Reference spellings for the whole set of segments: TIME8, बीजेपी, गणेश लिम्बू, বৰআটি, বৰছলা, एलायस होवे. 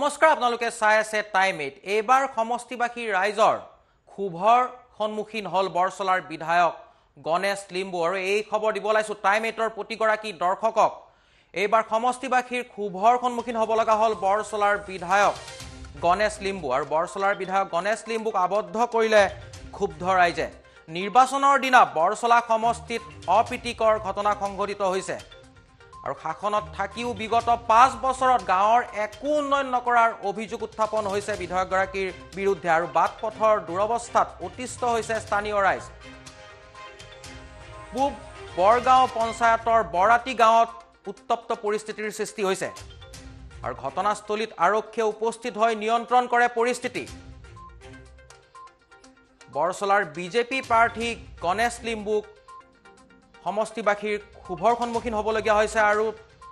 नमस्कार आपनालोके चाइ आछे टाइम एट एबार समष्टिबासी राइजर खुभर सन्मुखीन हल बरसलार विधायक गणेश लिम्बू और यह खबर दिब लाइसो टाइम एटर प्रतिगराकी दर्शकक एबार समष्टिबासीर खुभर सन्मुखीन हब लगा हल बरसलार विधायक गणेश लिम्बू और बरसलार विधायक गणेश लिम्बूक आबद्ध करिले क्षुब्ध राइजे निर्वाचनर दिना बरसला समष्टित अप्रीतिकर घटना संघटित होइसे और शासन थाकिओ विगत 5 बछरत गाँवर एको उन्नयन नकरार अभियोग उत्थापन होइसे विधायकगराकीर विरुद्धे और बाट पथर दुरवस्थात अतिष्ठ होइसे स्थानीय राइज। पूब बरगाँव पंचायतर बोरआटी गाँवत उत्तप्त परिस्थितिर सृष्टि होइसे और घटनास्थलीत आरक्षीये उपस्थित हई नियंत्रण करे परिस्थिति। बरसलार बीजेपी प्रार्थी गणेश लिम्बूक समष्टिबासीर खुभर सन्मुखीन हबलगिया होइसे और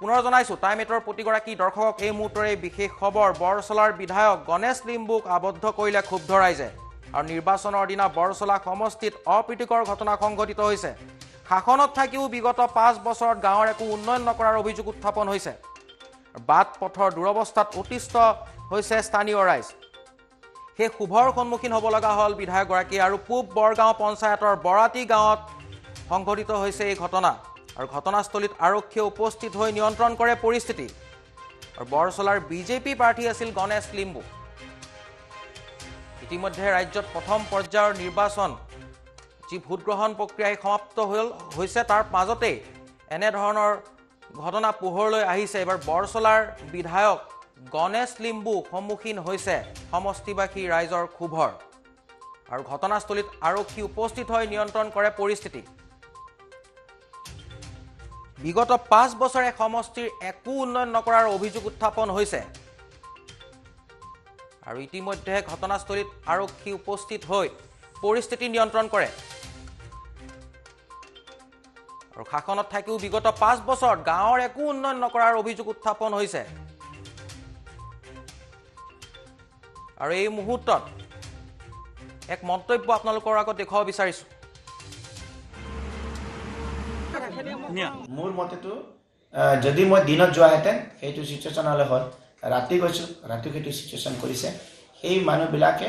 पुनर जनाइसो टाइम एटर प्रतिगराकी दर्शकक ए मुहूर्तरे विशेष खबर बरसलार विधायक गणेश लिम्बूक आबद्ध करिले क्षुब्ध राइजे और निर्वाचनर दिना बरसला समष्टित अप्रीतिकर घटना संघटित होइसे। शासनत थाकिओ विगत 5 बछरत गाँवर एको उन्नयन नकरार अभियोग उत्थापन होइसे बाट पथर दुरवस्थात अतिष्ठ होइसे स्थानीय राइज। हे खुभर सन्मुखीन हबलगा हल विधायकगराकी और पूब बरगाँव पंचायतर बोरआटी गाँवत संघटित होइसे यह घटना और घटनास्थलीत आरक्षीये उपस्थित हई नियंत्रण करे परिस्थिति और बरसलार बीजेपी प्रार्थी आसिल गणेश लिम्बू। इतिमध्ये राज्यत प्रथम पर्यायर निर्वाचन जी भोटग्रहण प्रक्रिया समाप्त होइसे तार माजते एने धৰণৰ घटना पोहरলৈ आहिছে। एबार बरसलार विधायक गणेश लिम्बू सम्मुखीन होइसे समष्टिबासी राइजर खुभर और घटनास्थलीत आरक्षी उपस्थित हई नियंत्रण करे परिस्थिति। विगत 5 बछरे समष्टिर एको उन्नयन नकरार अभियोग उत्थापन होइसे और इतिमध्ये घटनास्थलीत आरक्षी उपस्थित हई परिस्थिति नियंत्रण करे और शासनत थाकिओ विगत 5 बछर गाँवर एको उन्नयन नकरार अभियोग उत्थापन होइसे और यह मुहूर्तत एक मंतव्य आपनालोकर आगत देखाब विचारिछु। मूल मते तो जदि मैं दिन जो सिचुएशन हल राति गई राति सिचुएशन कर मानुबिले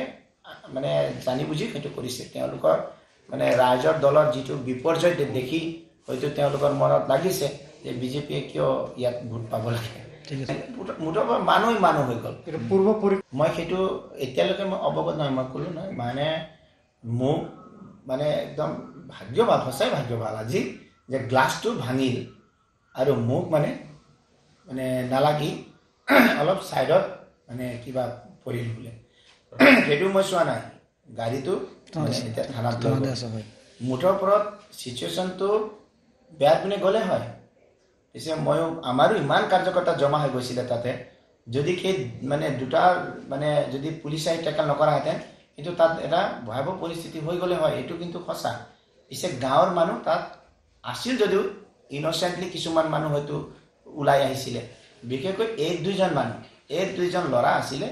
मानने जानी बुझी मानने राइजर दल जी विपर्य देखी मन लगिसे बीजेपी क्यों इतना भोट पा लगे मुठभर मानु मानु हो गल पूर्व मैं इतना मैं अवगत ना मैं कल ना मानने मो मानने एकदम भाग्यवान सच भाग्यवान आज जे ग्लास तो भांगिल और मुख मानने मानने नालागि अलग साइडत मानने क्या पड़े बोले मैं चुना ना गाड़ी तो थाना मुठर ऊपर सिचुएशन तो बेहद पिने गले है पीछे मैं आमारो इमान कार्यकर्ता जमा हो गई ताते जदि मानने दूटा मानने जो पुलिस टेकल नकराहेन कि तक भयावह परिस्थिति हो गले है यू कि सचा पीछे गाँवर मानु तक आसिल जदिव इनसेंटली किसुमान मानु हयतो उलाई आइसिले बिखेको एक दुइजन मानु एक दुइजन लरा आसिले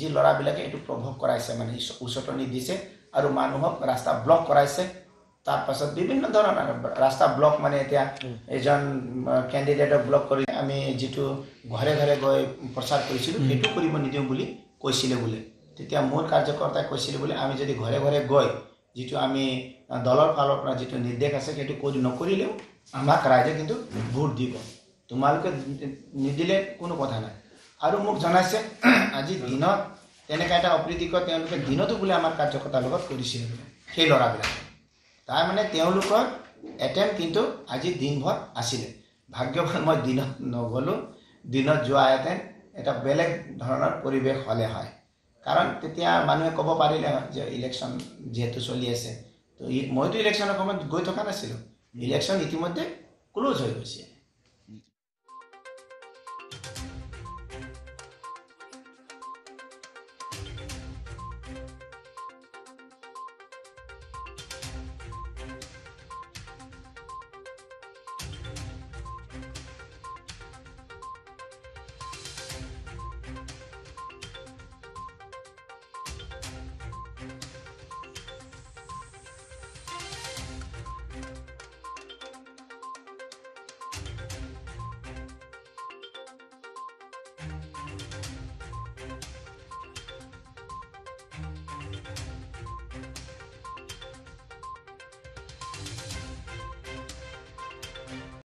जी लराबिलाके एटु प्रभाव कराइसे माने उचटनी दिसे आरो मानुहक रास्ता ब्लक कराइसे तार पाছত विभिन्न धৰণৰ रास्ता ब्लक माने এতিয়া এজন ক্যান্ডিডেটক ব্লক কৰি আমি যেটো ঘৰে ঘৰে গৈ প্ৰচাৰ কৰিছিলো সেইটো কৰিব নিদিও বুলি কৈছিলে বোলে তেতিয়া মোৰ কাৰ্যকৰ্তাই কৈছিলে বোলে আমি যদি ঘৰে ঘৰে গৈ जीटू आम दलर फल जी निर्देश आसे सीट कोई नकरिले आमाक राइजे किन्तु भोट दी तुम्हारे निदिले कोनो कथा ना और मोक जनाइसे आज दिन तेनेका एटा अप्रीतिकर दिनतो बोले आमार कार्यकर्तार लगत करिसिल हे लराबिला तार माने तेनलोकर एटेम्प्ट किन्तु आज दिन भर आसिले भाग्यवान मैं दिन नगलो दिन जोआयते एटा बेलेग धৰণৰ परिवेश हले है कारण তেতিয়া मानुए कब पारिले जे इलेक्शन जेहेतु चलि आसे तो मैं तो इलेक्शनर समय गई थका नासिलो इलेक्शन इतिमध्ये क्लोज हो गई।